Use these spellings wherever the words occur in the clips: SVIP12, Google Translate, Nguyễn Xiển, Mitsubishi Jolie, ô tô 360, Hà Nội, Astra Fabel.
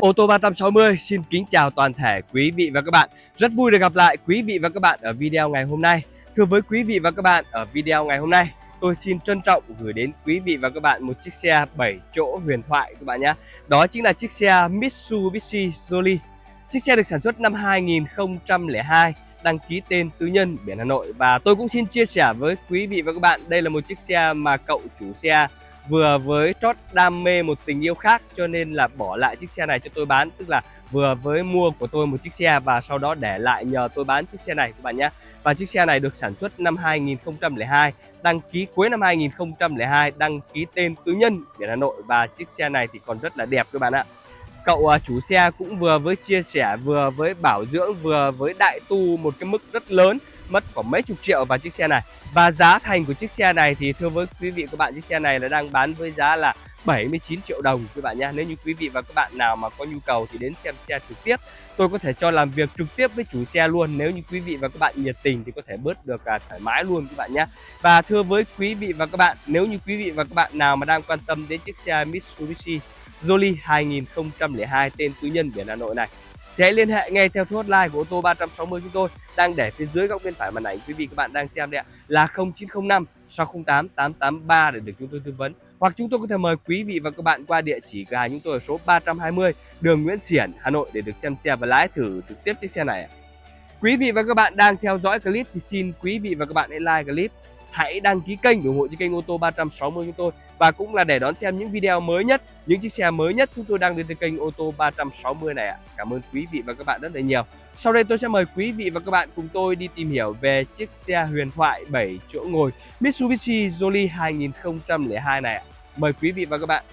Ô tô 360 xin kính chào toàn thể quý vị và các bạn. Rất vui được gặp lại quý vị và các bạn ở video ngày hôm nay. Thưa với quý vị và các bạn, ở video ngày hôm nay tôi xin trân trọng gửi đến quý vị và các bạn một chiếc xe 7 chỗ huyền thoại các bạn nhé. Đó chính là chiếc xe Mitsubishi Jolie. Chiếc xe được sản xuất năm 2002, đăng ký tên tư nhân, biển Hà Nội. Và tôi cũng xin chia sẻ với quý vị và các bạn, đây là một chiếc xe mà cậu chủ xe vừa với trót đam mê một tình yêu khác, cho nên là bỏ lại chiếc xe này cho tôi bán. Tức là vừa với mua của tôi một chiếc xe và sau đó để lại nhờ tôi bán chiếc xe này các bạn nhé. Và chiếc xe này được sản xuất năm 2002, đăng ký cuối năm 2002, đăng ký tên tư nhân, biển Hà Nội. Và chiếc xe này thì còn rất là đẹp các bạn ạ. Cậu chủ xe cũng vừa với chia sẻ, vừa với bảo dưỡng, vừa với đại tu một cái mức rất lớn, mất khoảng mấy chục triệu vào chiếc xe này. Và giá thành của chiếc xe này thì thưa với quý vị các bạn, chiếc xe này là đang bán với giá là 79 triệu đồng các bạn nhé. Nếu như quý vị và các bạn nào mà có nhu cầu thì đến xem xe trực tiếp. Tôi có thể cho làm việc trực tiếp với chủ xe luôn. Nếu như quý vị và các bạn nhiệt tình thì có thể bớt được thoải mái luôn các bạn nhé. Và thưa với quý vị và các bạn, nếu như quý vị và các bạn nào mà đang quan tâm đến chiếc xe Mitsubishi Jolie 2002 tên tư nhân, biển Hà Nội này thì hãy liên hệ ngay theo số hotline của ô tô 360 chúng tôi đang để phía dưới góc bên phải màn ảnh quý vị các bạn đang xem đây ạ, là 0905 608 883 để được chúng tôi tư vấn. Hoặc chúng tôi có thể mời quý vị và các bạn qua địa chỉ cửa hàng chúng tôi ở số 320 đường Nguyễn Xiển, Hà Nội để được xem xe và lái thử trực tiếp chiếc xe này. Quý vị và các bạn đang theo dõi clip thì xin quý vị và các bạn hãy like clip, hãy đăng ký kênh, ủng hộ cho kênh ô tô 360 chúng tôi. Và cũng là để đón xem những video mới nhất, những chiếc xe mới nhất chúng tôi đang đến từ kênh ô tô 360 này ạ. Cảm ơn quý vị và các bạn rất là nhiều. Sau đây tôi sẽ mời quý vị và các bạn cùng tôi đi tìm hiểu về chiếc xe huyền thoại 7 chỗ ngồi Mitsubishi Jolie 2002 này ạ. Mời quý vị và các bạn.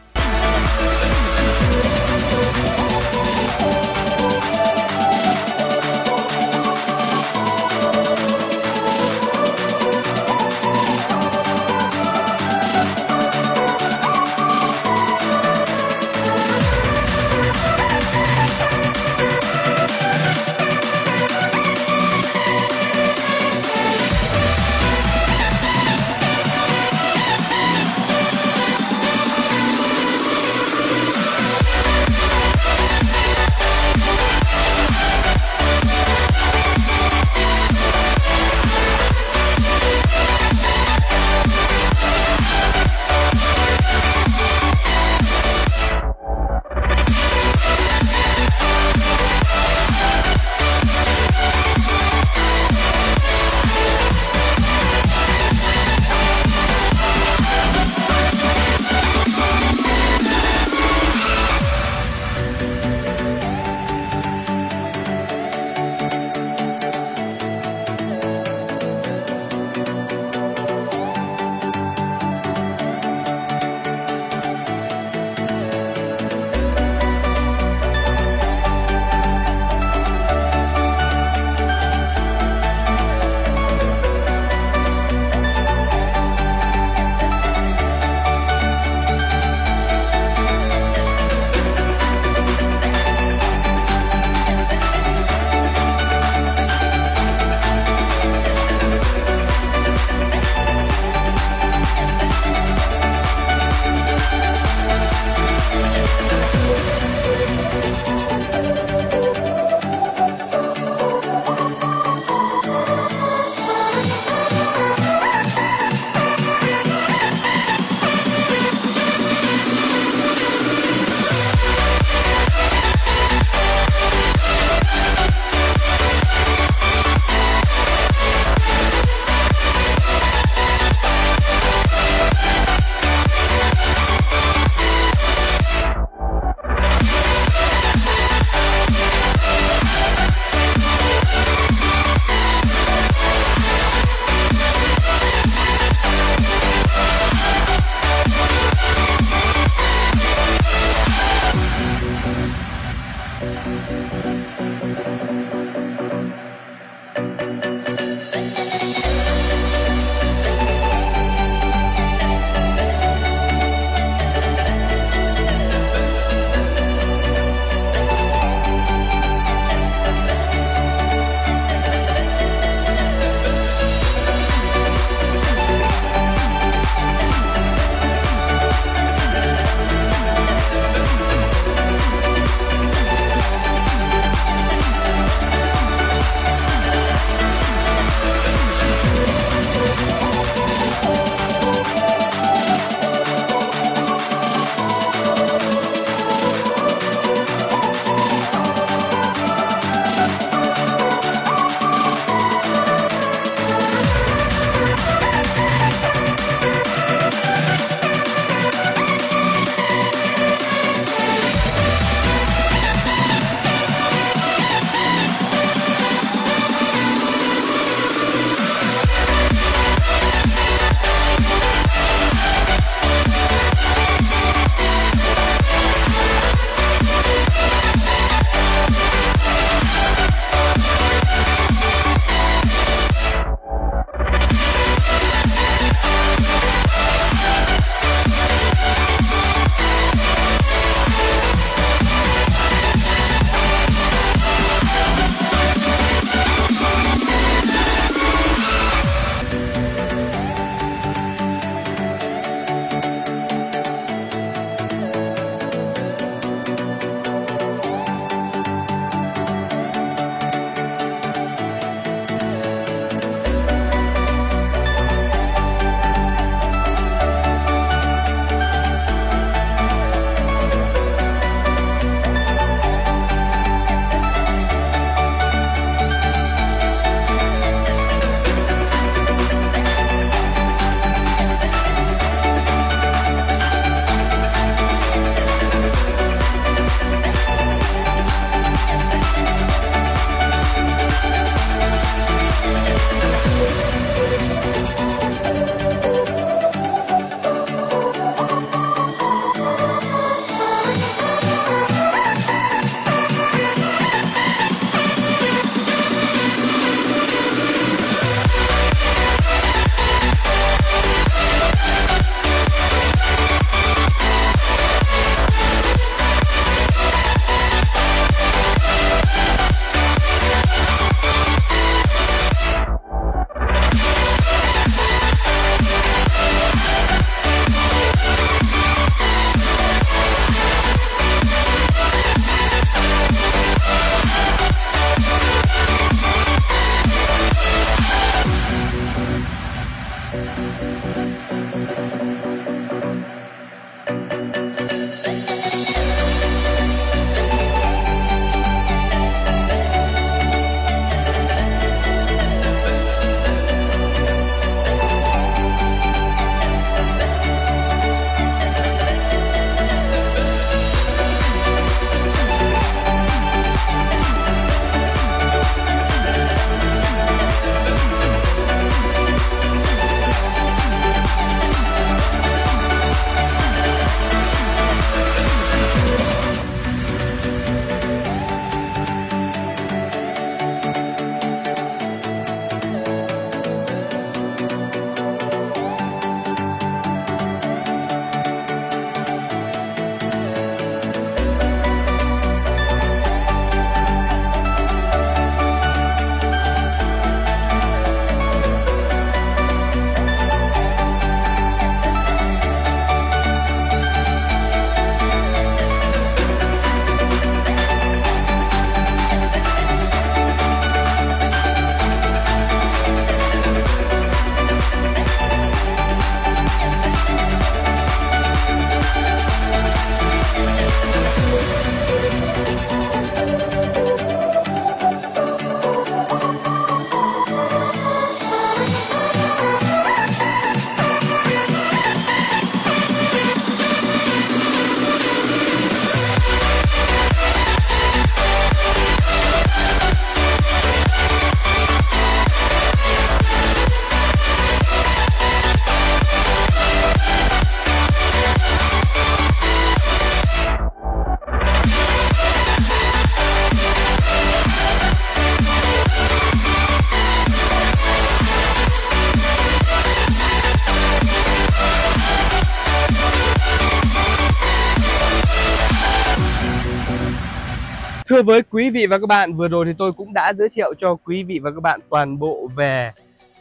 Thưa với quý vị và các bạn, vừa rồi thì tôi cũng đã giới thiệu cho quý vị và các bạn toàn bộ về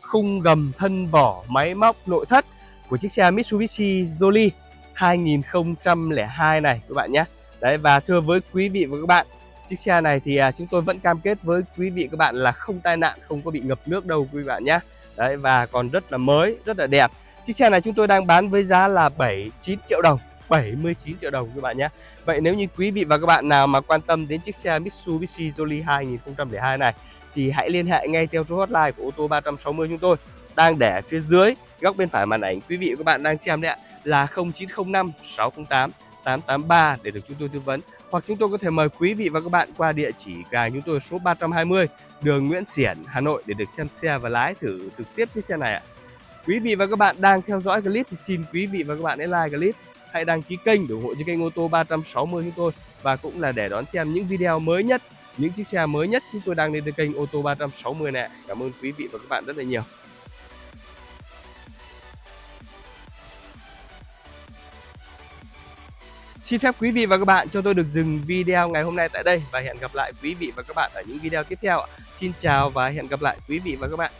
khung gầm, thân vỏ, máy móc, nội thất của chiếc xe Mitsubishi Jolie 2002 này các bạn nhé. Đấy, và thưa với quý vị và các bạn, chiếc xe này thì chúng tôi vẫn cam kết với quý vị các bạn là không tai nạn, không có bị ngập nước đâu quý vị bạn nhé. Đấy, và còn rất là mới, rất là đẹp. Chiếc xe này chúng tôi đang bán với giá là 79 triệu đồng các bạn nhé. Vậy nếu như quý vị và các bạn nào mà quan tâm đến chiếc xe Mitsubishi Jolie 2002 này thì hãy liên hệ ngay theo số hotline của ô tô 360 chúng tôi đang để phía dưới góc bên phải màn ảnh quý vị và các bạn đang xem đấy ạ, là 0905 608 883 để được chúng tôi tư vấn, hoặc chúng tôi có thể mời quý vị và các bạn qua địa chỉ gà chúng tôi số 320 đường Nguyễn Xiển, Hà Nội để được xem xe và lái thử trực tiếp chiếc xe này ạ. Quý vị và các bạn đang theo dõi clip thì xin quý vị và các bạn hãy like clip, hãy đăng ký kênh để ủng hộ cho kênh ô tô 360 chúng tôi, và cũng là để đón xem những video mới nhất, những chiếc xe mới nhất chúng tôi đang lên trên kênh ô tô 360 này. Cảm ơn quý vị và các bạn rất là nhiều. Xin phép quý vị và các bạn cho tôi được dừng video ngày hôm nay tại đây và hẹn gặp lại quý vị và các bạn ở những video tiếp theo. Xin chào và hẹn gặp lại quý vị và các bạn.